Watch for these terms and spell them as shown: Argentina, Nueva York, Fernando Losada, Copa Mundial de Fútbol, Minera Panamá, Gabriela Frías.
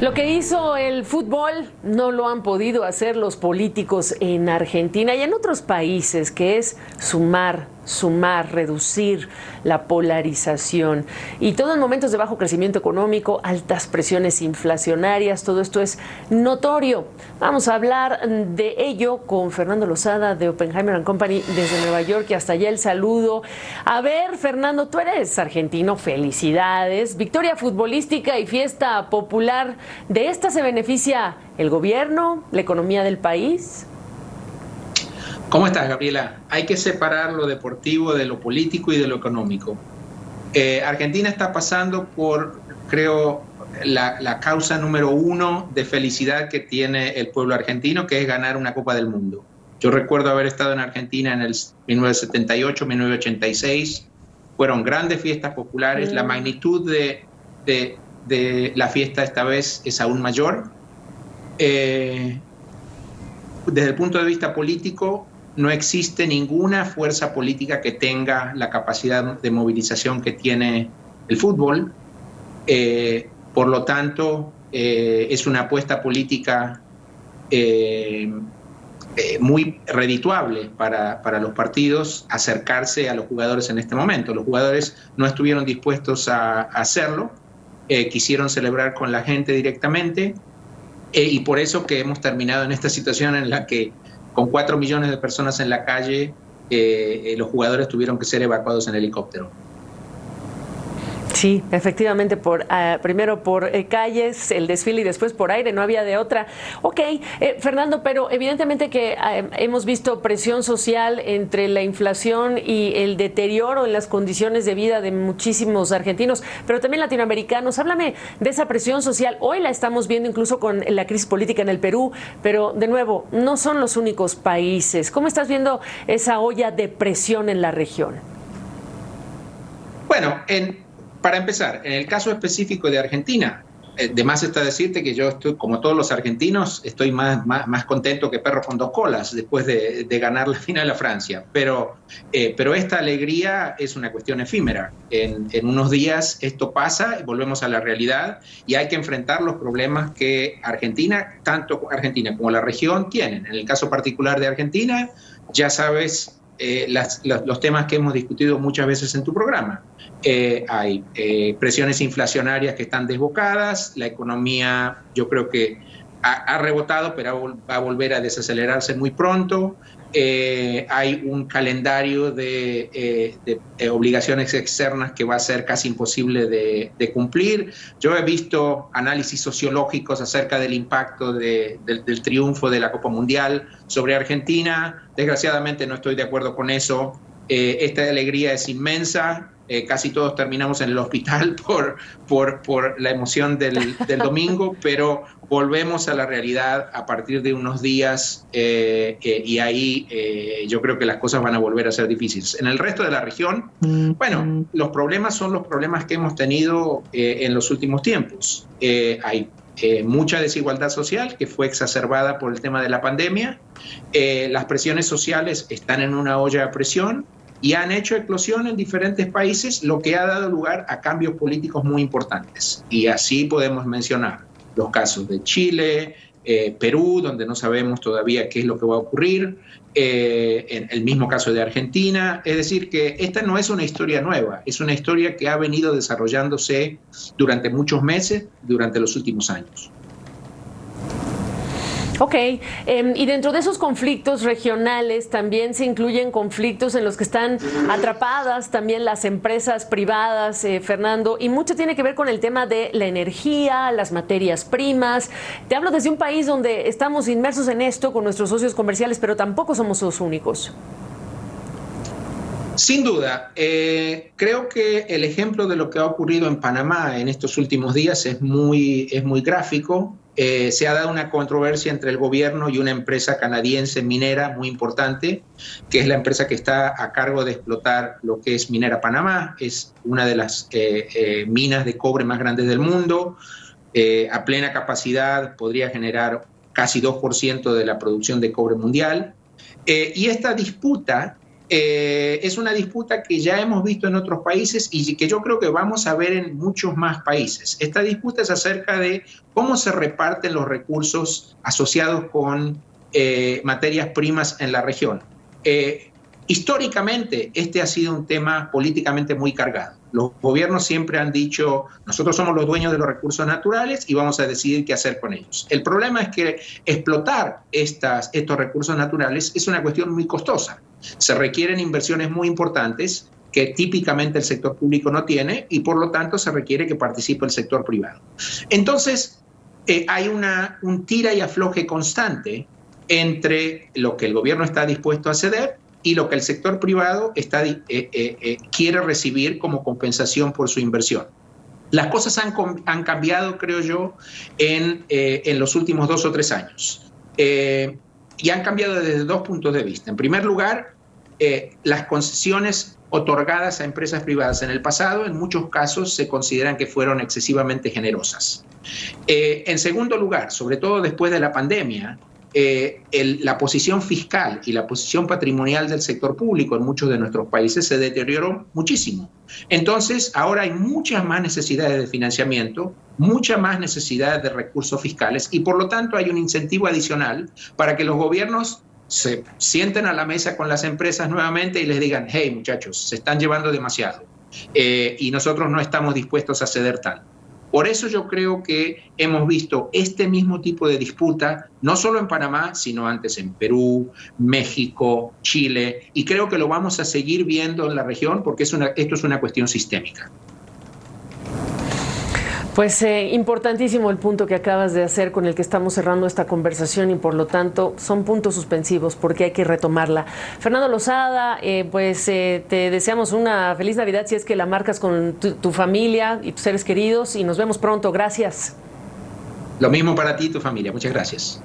Lo que hizo el fútbol no lo han podido hacer los políticos en Argentina y en otros países, que es sumar, reducir la polarización. Y todo en momentos de bajo crecimiento económico, altas presiones inflacionarias, todo esto es notorio. Vamos a hablar de ello con Fernando Losada de Oppenheimer & Company desde Nueva York, y hasta allá el saludo. A ver, Fernando, tú eres argentino, felicidades. Victoria futbolística y fiesta popular, ¿de esta se beneficia el gobierno, la economía del país? ¿Cómo estás, Gabriela? Hay que separar lo deportivo de lo político y de lo económico. Argentina está pasando por, creo, la causa número uno de felicidad que tiene el pueblo argentino, que es ganar una Copa del Mundo. Yo recuerdo haber estado en Argentina en el 1978, 1986. Fueron grandes fiestas populares. La magnitud de la fiesta esta vez es aún mayor. Desde el punto de vista político, no existe ninguna fuerza política que tenga la capacidad de movilización que tiene el fútbol. Por lo tanto, es una apuesta política muy redituable para los partidos acercarse a los jugadores en este momento. Los jugadores no estuvieron dispuestos a hacerlo, quisieron celebrar con la gente directamente, y por eso que hemos terminado en esta situación en la que, con 4 millones de personas en la calle, los jugadores tuvieron que ser evacuados en helicóptero. Sí, efectivamente, primero por calles, el desfile, y después por aire, no había de otra. Ok, Fernando, pero evidentemente que hemos visto presión social entre la inflación y el deterioro en las condiciones de vida de muchísimos argentinos, pero también latinoamericanos. Háblame de esa presión social. Hoy la estamos viendo incluso con la crisis política en el Perú, pero de nuevo, no son los únicos países. ¿Cómo estás viendo esa olla de presión en la región? Bueno, para empezar, en el caso específico de Argentina, de más está decirte que yo estoy, como todos los argentinos, estoy más contento que perro con dos colas después de ganar la final a Francia. Pero esta alegría es una cuestión efímera. En unos días esto pasa, volvemos a la realidad y hay que enfrentar los problemas que Argentina, tanto Argentina como la región, tienen. En el caso particular de Argentina, ya sabes los temas que hemos discutido muchas veces en tu programa. Hay presiones inflacionarias que están desbocadas, la economía yo creo que ha rebotado, pero va a volver a desacelerarse muy pronto. Hay un calendario de obligaciones externas que va a ser casi imposible de cumplir. Yo he visto análisis sociológicos acerca del impacto del triunfo de la Copa Mundial sobre Argentina. Desgraciadamente no estoy de acuerdo con eso. Esta alegría es inmensa. Casi todos terminamos en el hospital por la emoción del domingo, pero volvemos a la realidad a partir de unos días y ahí yo creo que las cosas van a volver a ser difíciles. En el resto de la región, bueno, los problemas son los problemas que hemos tenido en los últimos tiempos. Hay mucha desigualdad social que fue exacerbada por el tema de la pandemia. Las presiones sociales están en una olla de presión y han hecho eclosión en diferentes países, lo que ha dado lugar a cambios políticos muy importantes. Y así podemos mencionar los casos de Chile, Perú, donde no sabemos todavía qué es lo que va a ocurrir, en el mismo caso de Argentina. Es decir, que esta no es una historia nueva, es una historia que ha venido desarrollándose durante muchos meses, durante los últimos años. Ok, y dentro de esos conflictos regionales también se incluyen conflictos en los que están atrapadas también las empresas privadas, Fernando, y mucho tiene que ver con el tema de la energía, las materias primas. Te hablo desde un país donde estamos inmersos en esto con nuestros socios comerciales, pero tampoco somos los únicos. Sin duda, creo que el ejemplo de lo que ha ocurrido en Panamá en estos últimos días es muy gráfico. Se ha dado una controversia entre el gobierno y una empresa canadiense minera muy importante, que es la empresa que está a cargo de explotar lo que es Minera Panamá. Es una de las minas de cobre más grandes del mundo. A plena capacidad podría generar casi 2% de la producción de cobre mundial. Y esta disputa Es una disputa que ya hemos visto en otros países y que yo creo que vamos a ver en muchos más países. Esta disputa es acerca de cómo se reparten los recursos asociados con materias primas en la región. Históricamente, este ha sido un tema políticamente muy cargado. Los gobiernos siempre han dicho, nosotros somos los dueños de los recursos naturales y vamos a decidir qué hacer con ellos. El problema es que explotar estos recursos naturales es una cuestión muy costosa. Se requieren inversiones muy importantes que típicamente el sector público no tiene y por lo tanto se requiere que participe el sector privado. Entonces, hay un tira y afloje constante entre lo que el gobierno está dispuesto a ceder y lo que el sector privado quiere recibir como compensación por su inversión. Las cosas han cambiado, creo yo, en los últimos 2 o 3 años. Y han cambiado desde 2 puntos de vista. En primer lugar, las concesiones otorgadas a empresas privadas en el pasado, en muchos casos se consideran que fueron excesivamente generosas. En segundo lugar, sobre todo después de la pandemia, la posición fiscal y la posición patrimonial del sector público en muchos de nuestros países se deterioró muchísimo. Entonces, ahora hay muchas más necesidades de financiamiento, mucha más necesidad de recursos fiscales y por lo tanto hay un incentivo adicional para que los gobiernos se sienten a la mesa con las empresas nuevamente y les digan, hey muchachos, se están llevando demasiado y nosotros no estamos dispuestos a ceder tanto. Por eso yo creo que hemos visto este mismo tipo de disputa, no solo en Panamá, sino antes en Perú, México, Chile, y creo que lo vamos a seguir viendo en la región porque esto es una cuestión sistémica. Pues importantísimo el punto que acabas de hacer con el que estamos cerrando esta conversación y por lo tanto son puntos suspensivos porque hay que retomarla. Fernando Losada, te deseamos una feliz Navidad si es que la marcas con tu familia y tus seres queridos y nos vemos pronto. Gracias. Lo mismo para ti y tu familia. Muchas gracias.